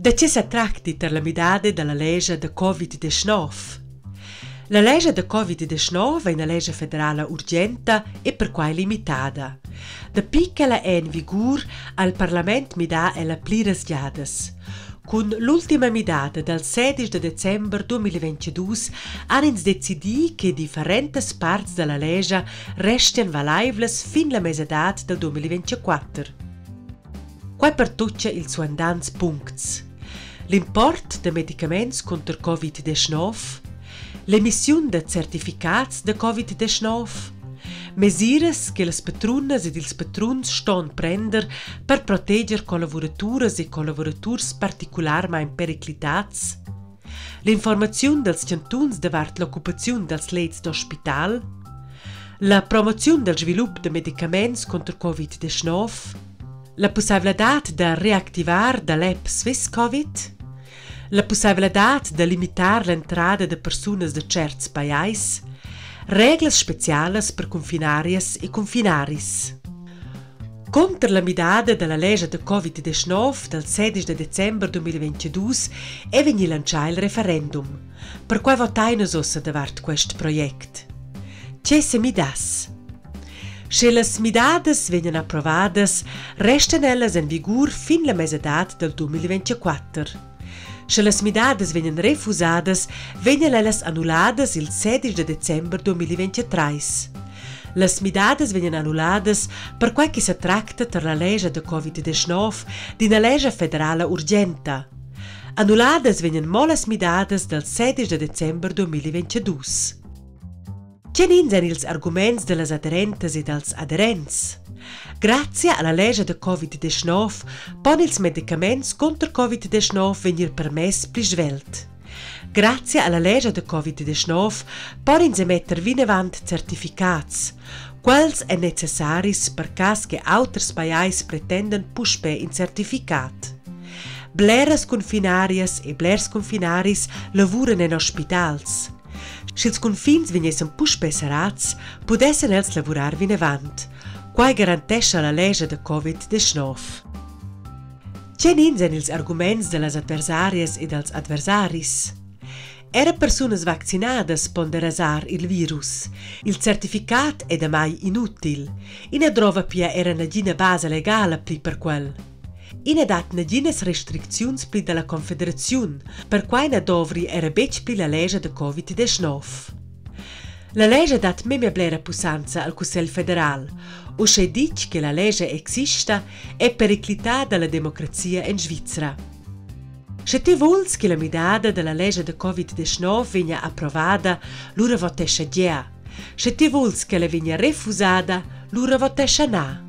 Decisa tratti l'amidade dalla legge da Covid-19. La legge da Covid-19 è una legge federale urgente e per cui limitata. Da piccola è in vigore al Parlamento midà e la pliras giades. Con l'ultima midata dal 16 dicembre 2022 hanno deciso che differenti parti della legge restano valabili fino alla mezz'età del 2024. Qua per tutti il suo andante punti. L'importo di medicamenti contro Covid-19, l'emissione di certificati di Covid-19, misure che le patrone e i patroni stanno prendendo per proteggere collaboratori e collaboratori particolarmente periclitati, l'informazione dei cantoni davanti all'occupazione dei letti d'ospedale, la promozione del sviluppo di medicamenti contro Covid-19, la possibilità di riattivare l'app SwissCovid, la possibilità di limitare l'entrata di persone da certi paesi, regole speciali per confinarias e confinaris. Contro la midade della legge da Covid-19 del 16 dicembre 2022 è venuto lanciato il referendum, per cui votiamo davanti a questo progetto. Che se midas? Se le midades vengono approvate, restano elles in vigore fino alla mezz'età del 2024. Se le midades vengono refusate, vengono annullate il 16 dicembre 2023. Le midades vengono annullate per quanto si tratta della legge da Covid-19 di una legge federale urgente. Annullate vengono le midades del 16 dicembre 2022. Che sono gli argomenti delle aderenti e degli aderenti? Grazie alla legge da Covid-19 possono i medicamenti contro Covid-19 venire permessi più svelte. Grazie alla legge da Covid-19 possono si mettere in avanti certificati, quelli sono necessari per casi che altri paesi pretendono puspare in certificato. Bleras confinarias e blers confinaris lavorano in ospedali. Se i confini venissero puspare serati, potessero lavorare in avanti. Qua garantisce la legge da Covid-19. Che sono gli argomenti delle avversarie e degli avversari? Le persone vaccinate possono rasare il virus. Il certificato è ormai inutile. Non trova più una base legale per quello. Non dà alcune restrizioni più dalla Confederazione, per cui non dovrebbe più più la legge da Covid-19. La legge dà meno pussanza al Consiglio federale, o se dice che la legge esiste è periclitata dalla democrazia in Svizzera. Se ti vuoi che la midade della legge da Covid-19 venga approvata, allora votesce già. Se ti vuoi che la venga refusata, allora votesce no.